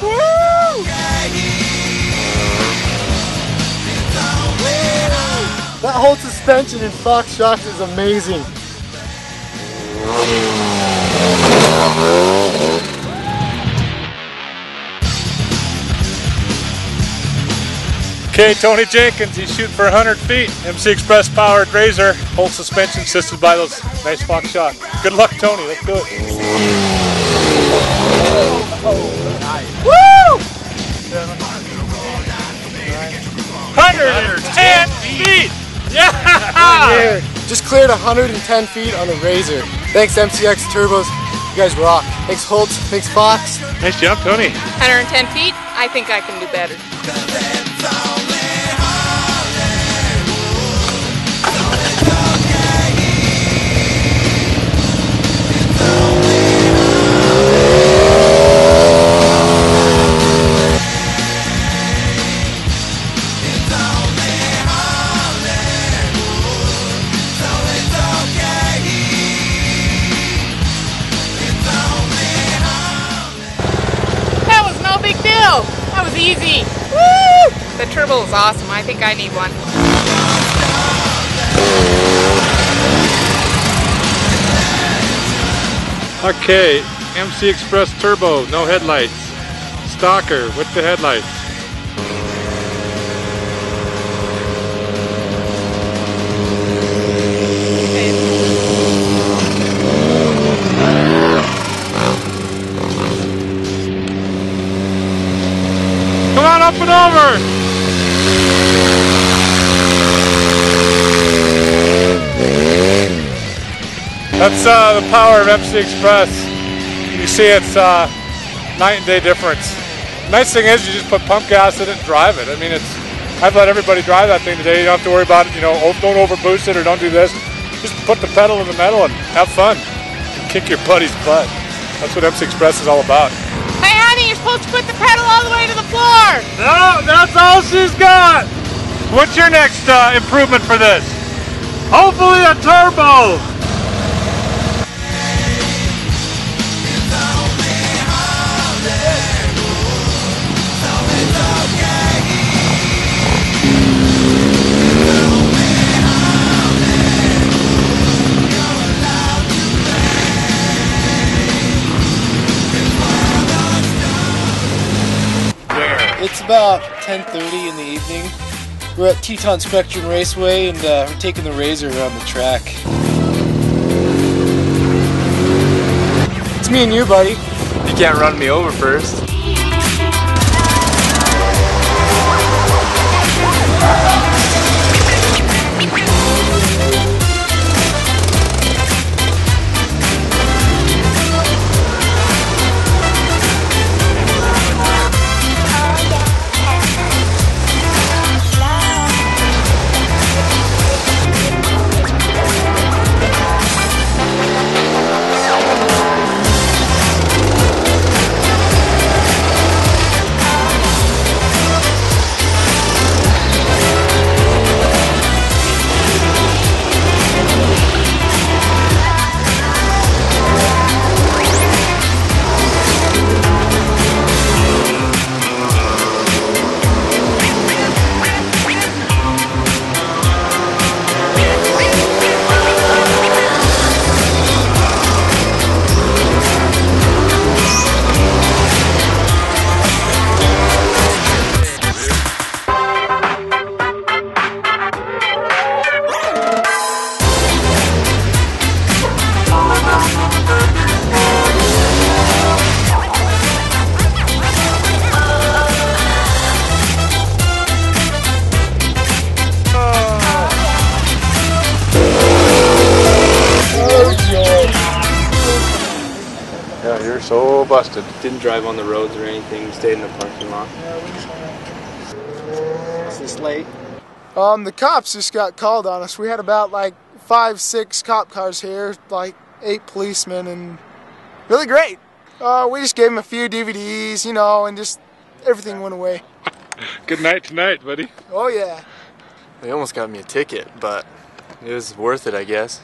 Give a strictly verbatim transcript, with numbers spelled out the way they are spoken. Woo! That whole suspension in Fox Shocks is amazing. Okay, Tony Jenkins, he's shooting for one hundred feet. M C Express powered R Z R, Holz suspension assisted by those nice Fox Shocks. Good luck, Tony. Let's do it. Woo! one hundred ten feet! Yeah! Just cleared one hundred ten feet on the R Z R. Thanks, M C X Turbos. You guys rock. Thanks, Holz. Thanks, Fox. Nice job, Tony. one hundred ten feet. I think I can do better. That was easy. Woo! The turbo is awesome. I think I need one. Okay, M C Express Turbo, no headlights. Stalker with the headlights. Up and over! That's uh, the power of M C Express. You see it's uh, night and day difference. The nice thing is you just put pump gas in it and drive it. I mean, it's I've let everybody drive that thing today. You don't have to worry about it, you know, don't overboost it or don't do this. Just put the pedal in the metal and have fun. And kick your buddy's butt. That's what M C Express is all about. Hey, honey, you're supposed to put the pedal all the way to the floor. No, that's all she's got. What's your next uh, improvement for this? Hopefully a turbo. It's about ten thirty in the evening. We're at Teton Spectrum Raceway, and uh, we're taking the R Z R around the track. It's me and you, buddy. You can't run me over first. So busted. Didn't drive on the roads or anything, stayed in the parking lot. Is this late? Um, the cops just got called on us. We had about like five, six cop cars here, like eight policemen, and really great. Uh, we just gave them a few D V Ds, you know, and just everything went away. Good night tonight, buddy. Oh, yeah. They almost got me a ticket, but it was worth it, I guess.